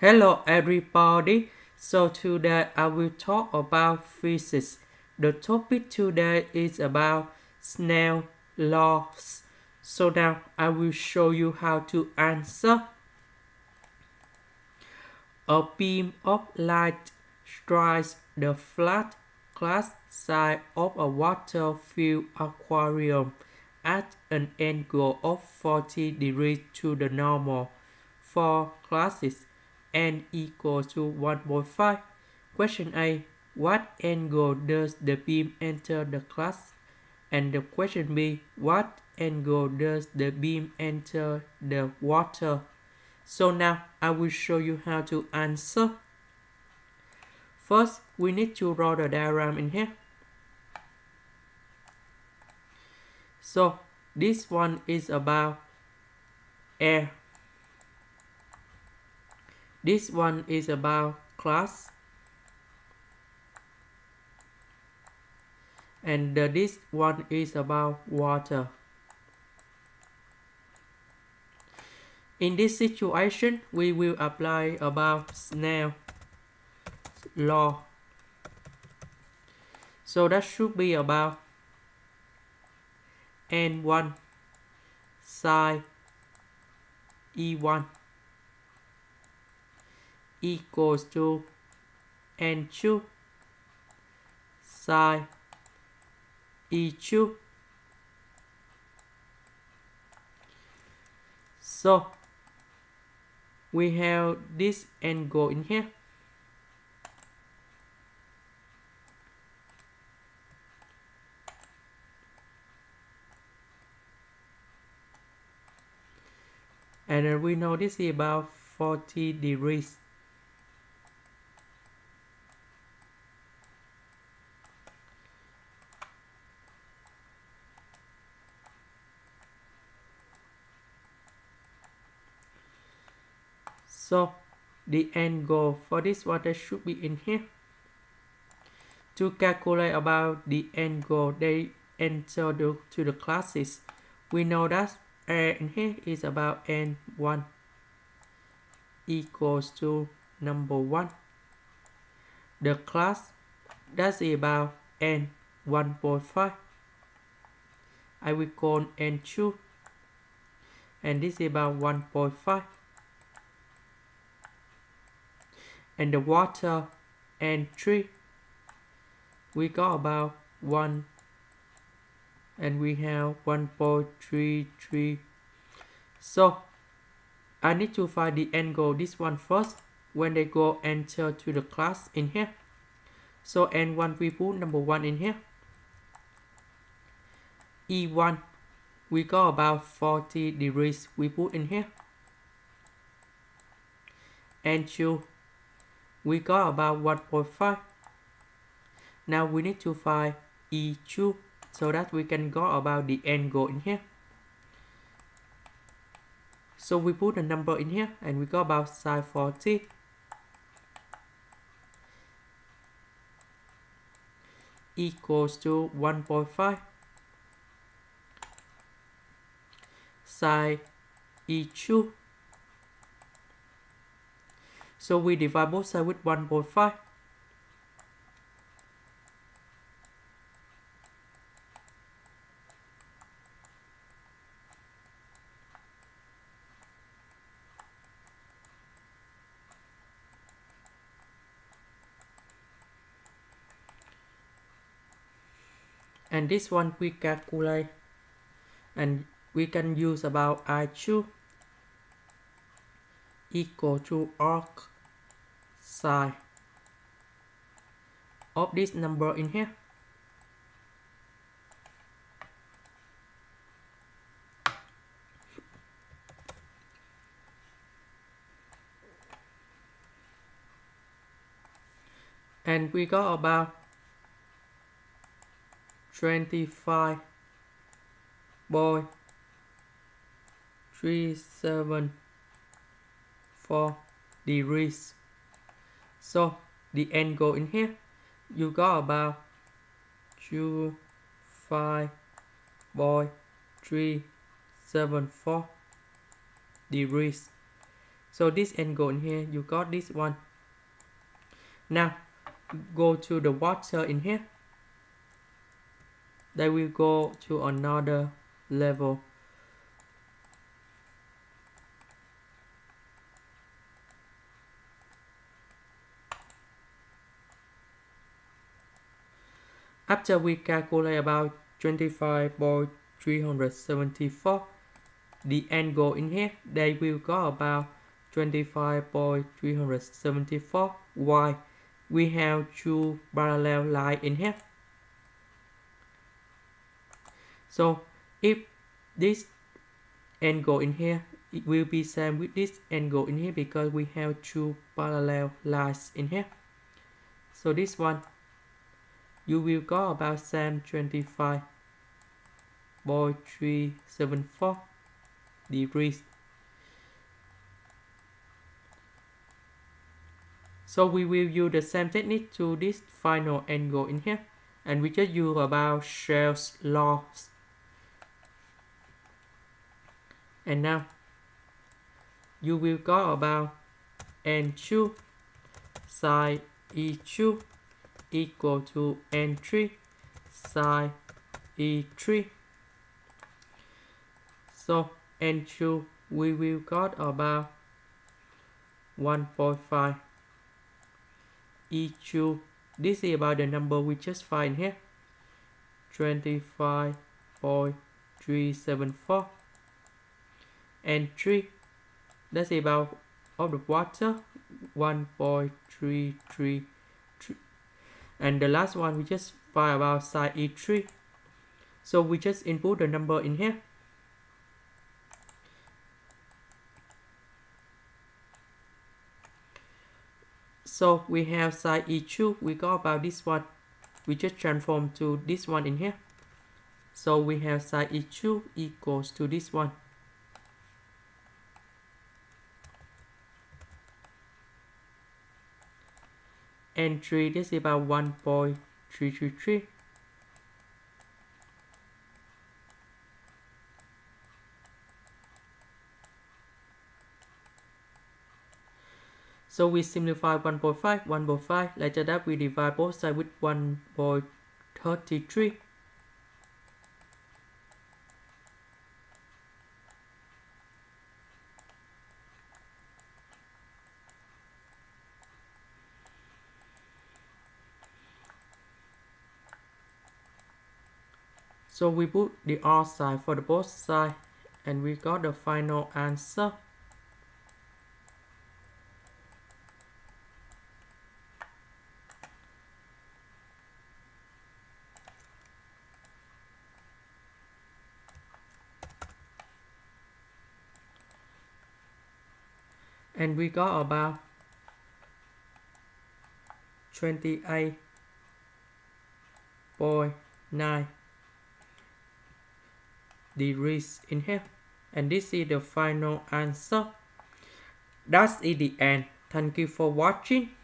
Hello everybody, so today I will talk about physics. The topic today is about Snell's laws. So now I will show you how to answer. A beam of light strikes the flat glass side of a water-filled aquarium at an angle of 40 degrees to the normal for classes N equals to 1.5. Question A. What angle does the beam enter the glass? And the question B. What angle does the beam enter the water? So now I will show you how to answer. First, we need to draw the diagram in here. So this one is about air. This one is about glass, and this one is about water. In this situation, we will apply about Snell's law. So that should be about N1 psi E1 equals to N2 psi E2. So we have this angle in here. And then we know this is about 40 degrees. So the angle for this water should be in here. To calculate about the angle they enter to the classes, we know that air in here is about N1 equals to number 1. The class, that's about N1.5. I will call N2, and this is about 1.5. And the water N3, we got about 1, and we have 1.33. So I need to find the angle this one first when they go enter to the class in here. So N1 we put number 1 in here. E1 we got about 40 degrees we put in here. N2 we got about 1.5. Now we need to find E2 so that we can go about the angle in here. So we put a number in here, and we got about psi 40. Equals to 1.5. Psi E2. So we divide both sides with 1.5. And this one we calculate, and we can use about I2 equal to arc side of this number in here. And we got about 25.374 degrees. So the angle in here, you got about 25.374 degrees. So this angle here, you got this one. Now go to the water in here. They will go to another level. After we calculate about 25.374, the angle in here, they will go about 25.374. Why? We have two parallel lines in here. So if this angle in here, it will be same with this angle in here because we have two parallel lines in here. So this one, you will go about same 25.374 degrees. So we will use the same technique to this final angle in here, and we just use about Snell's law. And now you will go about N2 sine E2 equal to N3 sine E3. So N2 we will got about 1.5. E2, this is about the number we just find here, 25.374. And 3, that's about of the water, 1.333. And the last one we just find about side E3. So we just input the number in here. So we have side E2, we go about this one, we just transform to this one in here. So we have side E2 equals to this one. And 3, this is about 1.333. So we simplify 1.5, 1.5. Later that we divide both sides with 1.33. So we put the R side for the both sides, and we got the final answer. And we got about 28.9 degrees in here. And this is the final answer. That's it, the end. Thank you for watching.